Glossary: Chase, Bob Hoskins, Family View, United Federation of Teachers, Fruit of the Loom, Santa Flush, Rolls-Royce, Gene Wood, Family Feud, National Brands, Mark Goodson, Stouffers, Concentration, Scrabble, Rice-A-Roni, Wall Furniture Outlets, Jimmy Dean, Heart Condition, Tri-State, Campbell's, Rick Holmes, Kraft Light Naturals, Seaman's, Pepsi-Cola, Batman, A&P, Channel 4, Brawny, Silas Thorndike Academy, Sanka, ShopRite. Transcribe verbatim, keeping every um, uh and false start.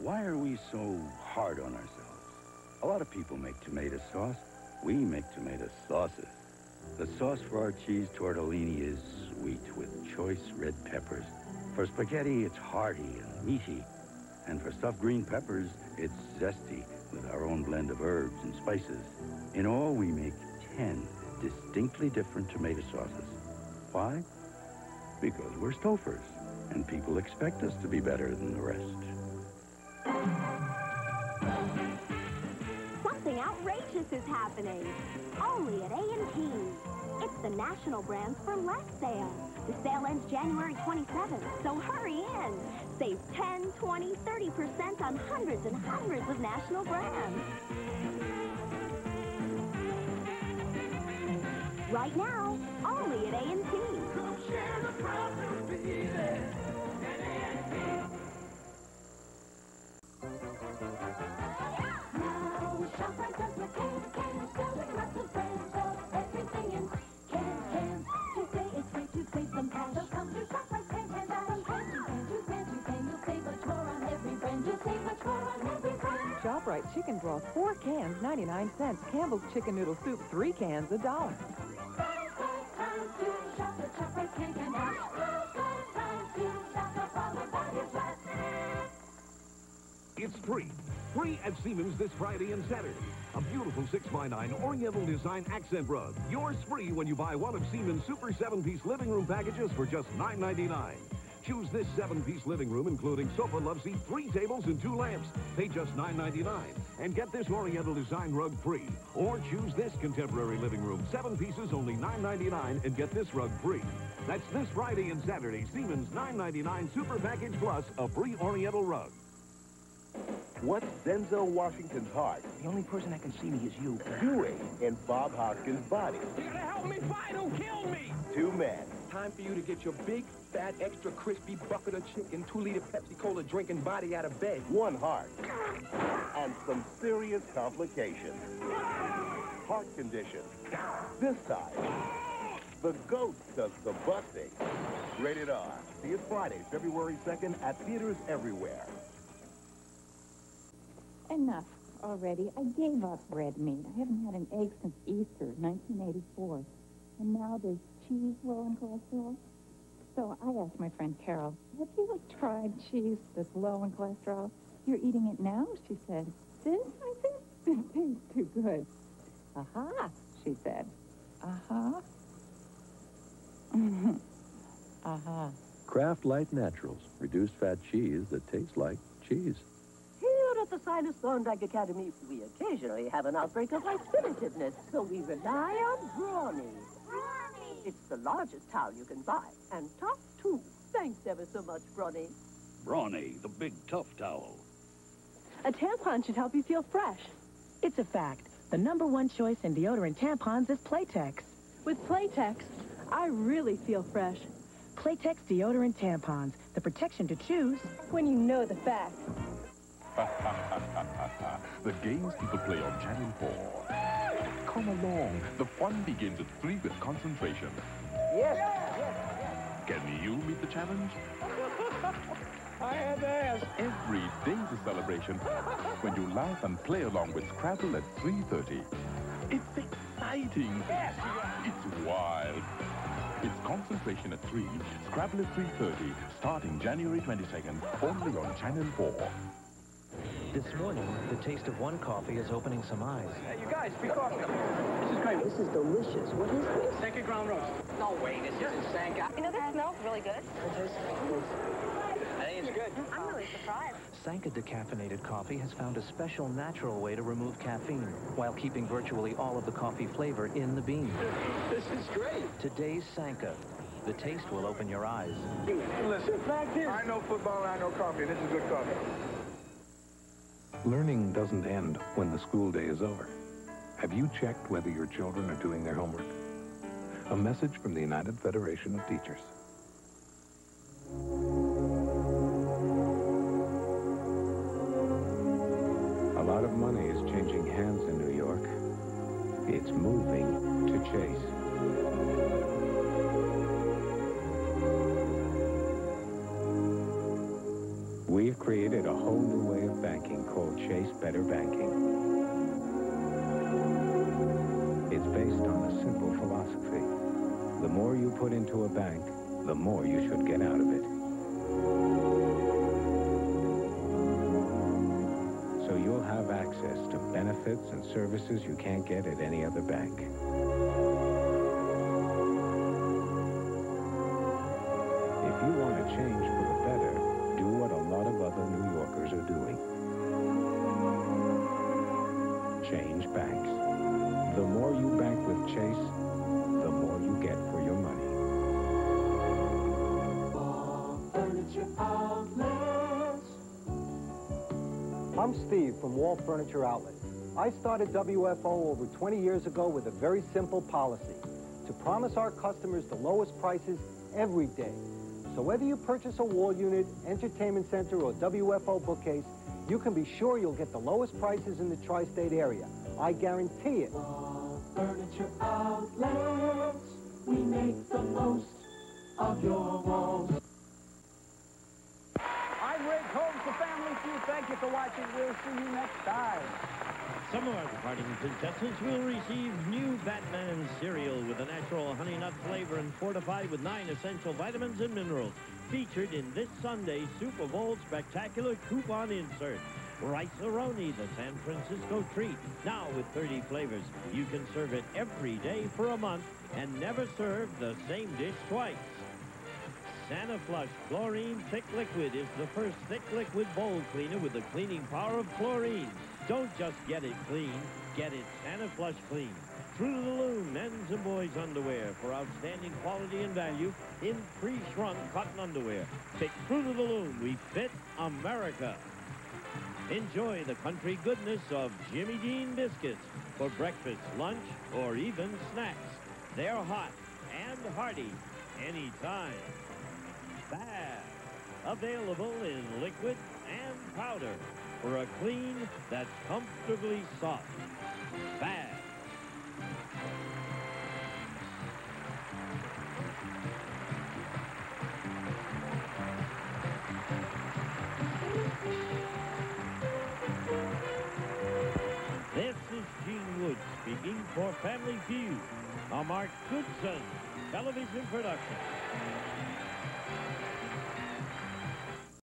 Why are we so hard on ourselves? A lot of people make tomato sauce. We make tomato sauces. The sauce for our cheese tortellini is sweet with choice red peppers. For spaghetti, it's hearty and meaty. And for stuffed green peppers, it's zesty with our own blend of herbs and spices. In all, we make ten distinctly different tomato sauces. Why? Because we're Stouffers, and people expect us to be better than the rest. Something outrageous is happening, only at A and P. It's the National Brands for Less Sale. The sale ends January twenty-seventh, so hurry in. Save ten, twenty, thirty percent on hundreds and hundreds of national brands. Right now, only at A and P. Come share the profits, baby, at A and P. Shop like us with cans, cans, selling lots of brands of everything in cans, cans. Tuesday it's free to save some cash. So come to Shop Like Cans and buy some cans. You can, you can, you can, you'll save much more on every brand. You'll save much more on every brand. ShopRite Chicken Broth, four cans, ninety-nine cents. Campbell's Chicken Noodle Soup, three cans, a dollar. It's free. Free at Seaman's this Friday and Saturday. A beautiful six by nine Oriental design accent rug. Yours free when you buy one of Seaman's Super seven-piece living room packages for just nine ninety-nine. Choose this seven-piece living room, including sofa, loveseat, three tables, and two lamps. Pay just nine ninety-nine. And get this Oriental design rug free. Or choose this contemporary living room. Seven pieces, only nine ninety-nine, and get this rug free. That's this Friday and Saturday. Seaman's nine ninety-nine Super Package Plus, a free Oriental rug. What's Denzel Washington's heart? The only person that can see me is you. Doing in Bob Hoskins' body. You gotta help me fight, don't kill me! Two men. Time for you to get your big, fat, extra crispy bucket of chicken, two-liter Pepsi-Cola drinking body out of bed. One heart. And some serious complications. Heart condition. This time, the goat does the busting. Rated R. See it Friday, February second at theaters everywhere. Enough already. I gave up red meat. I haven't had an egg since Easter, nineteen eighty-four. And now there's cheese low in cholesterol. So I asked my friend Carol, have you tried cheese that's low in cholesterol? You're eating it now, she said. Sis, I think it tastes too good. Aha, she said. Aha. Aha. Kraft Light Naturals. Reduced fat cheese that tastes like cheese. At the Silas Thorndike Academy, we occasionally have an outbreak of light spiritedness, so we rely on Brawny. Brawny! It's the largest towel you can buy, and tough, too. Thanks ever so much, Brawny. Brawny, the big, tough towel. A tampon should help you feel fresh. It's a fact. The number one choice in deodorant tampons is Playtex. With Playtex, I really feel fresh. Playtex deodorant tampons, the protection to choose when you know the facts. The games people play on Channel four. Come along. The fun begins at three with Concentration. Yes. Yes, yes, yes. Can you meet the challenge? I had to ask. Every day's a celebration when you laugh and play along with Scrabble at three thirty. It's exciting. Yes. It's wild. It's Concentration at three, Scrabble at three thirty, starting January twenty-second, only on Channel four. This morning, the taste of one coffee is opening some eyes. Hey, you guys, free coffee. This is great. This is delicious. What is this? Sanka ground roast. No way, this isn't Sanka. You know, this smells really good. It tastes good. I think it's good. I'm really surprised. Sanka decaffeinated coffee has found a special natural way to remove caffeine while keeping virtually all of the coffee flavor in the bean. This is great. Today's Sanka. The taste will open your eyes. Listen, back here. I know football, I know coffee. This is good coffee. Learning doesn't end when the school day is over. Have you checked whether your children are doing their homework? A message from the United Federation of Teachers. A lot of money is changing hands in New York. It's moving to Chase. We've created a whole new way of banking. Call Chase Better Banking. It's based on a simple philosophy. The more you put into a bank, the more you should get out of it. So you'll have access to benefits and services you can't get at any other bank. If you want to change for the better, do what a lot of other New Yorkers are doing. Change banks. The more you bank with Chase, the more you get for your money. Wall Furniture Outlets. I'm Steve from Wall Furniture Outlets. I started W F O over twenty years ago with a very simple policy: to promise our customers the lowest prices every day. So whether you purchase a wall unit, entertainment center, or W F O bookcase, you can be sure you'll get the lowest prices in the Tri-State area. I guarantee it. Wall Furniture Outlets, we make the most of your walls. I'm Rick Holmes, the Family Feud. Thank you for watching. We'll see you next time. Some of our departing contestants will receive new Batman cereal with a natural honey nut flavor and fortified with nine essential vitamins and minerals. Featured in this Sunday's Super Bowl spectacular coupon insert. Rice-A-Roni, the San Francisco treat. Now with thirty flavors. You can serve it every day for a month and never serve the same dish twice. Santa Flush Chlorine Thick Liquid is the first thick liquid bowl cleaner with the cleaning power of chlorine. Don't just get it clean, get it Santa Flush clean. Fruit of the Loom men's and boys' underwear for outstanding quality and value in pre-shrunk cotton underwear. Pick Fruit of the Loom, we fit America. Enjoy the country goodness of Jimmy Dean biscuits for breakfast, lunch, or even snacks. They're hot and hearty anytime. Bath, available in liquid and powder. For a clean that's comfortably soft. Bad. This is Gene Wood speaking for Family View, a Mark Goodson television production.